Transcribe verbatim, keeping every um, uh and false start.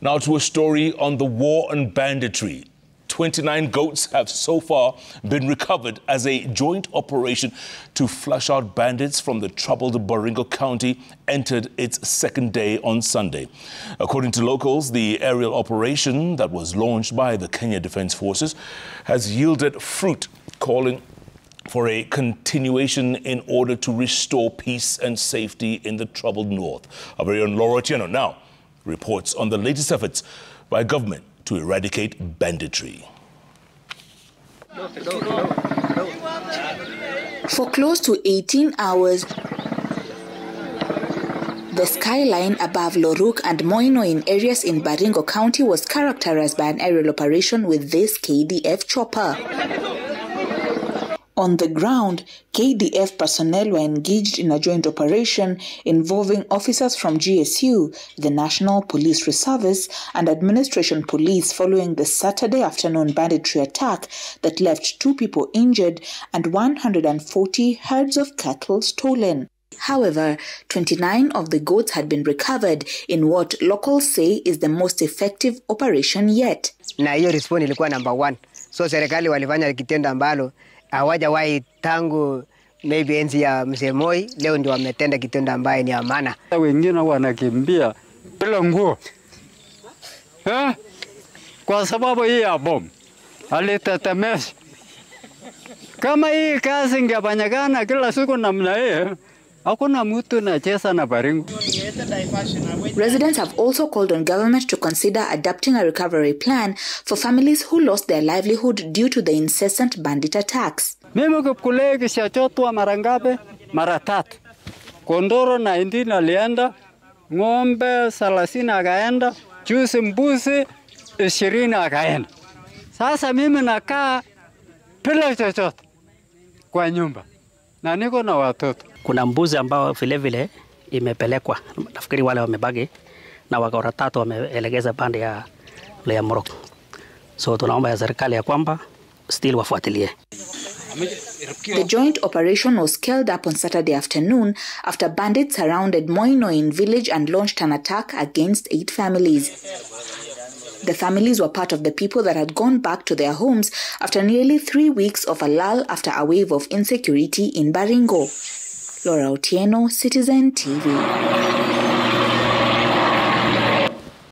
Now to a story on the war on banditry. twenty-nine goats have so far been recovered as a joint operation to flush out bandits from the troubled Baringo County entered its second day on Sunday. According to locals, the aerial operation that was launched by the Kenya Defense Forces has yielded fruit, calling for a continuation in order to restore peace and safety in the troubled north. Our very own Laura Otieno now reports on the latest efforts by government to eradicate banditry. For close to eighteen hours, the skyline above Loruk and Moinyo in areas in Baringo County was characterized by an aerial operation with this K D F chopper. On the ground, K D F personnel were engaged in a joint operation involving officers from G S U, the National Police Service, and Administration Police following the Saturday afternoon banditry attack that left two people injured and one hundred forty herds of cattle stolen. However, twenty-nine of the goats had been recovered in what locals say is the most effective operation yet. Na hiyo response ilikuwa number one. So serikali walifanya kitendo ambalo hawajawahi tangu maybe enzi ya Mzee Moi. Leo ndio wametenda kitendo ambaye ni amana. Wengine wanakimbia bila nguo, eh? Kwa sababu hii ya bomu alitetemesha. Kama hii kazi ingefanyikana kila siku namna hii, hakuna mtu anacheza na Baringo. Residents have also called on government to consider adopting a recovery plan for families who lost their livelihood due to the incessant bandit attacks. Mimi kukule kishachotwa mara ngapi? Mara tatu. Kondoro na indini alienda, ngombe thelathini akaenda, juzi mbuzi ishirini akaenda. Sasa mimi nakaa bila chochote kwa nyumba. Na niko na watoto. Kuna mbuzi ambao vile vile imepelekwa, nafikiri wale wamebagi, na wakora tatu wameelekeza pande ya ya Loruk. So tunaomba ya serikali ya kwamba still wafuatilie. The joint operation was scaled up on Saturday afternoon after bandits surrounded Moinyo in village and launched an attack against eight families. The families were part of the people that had gone back to their homes after nearly three weeks of a lull after a wave of insecurity in Baringo. Laura Otieno, Citizen T V.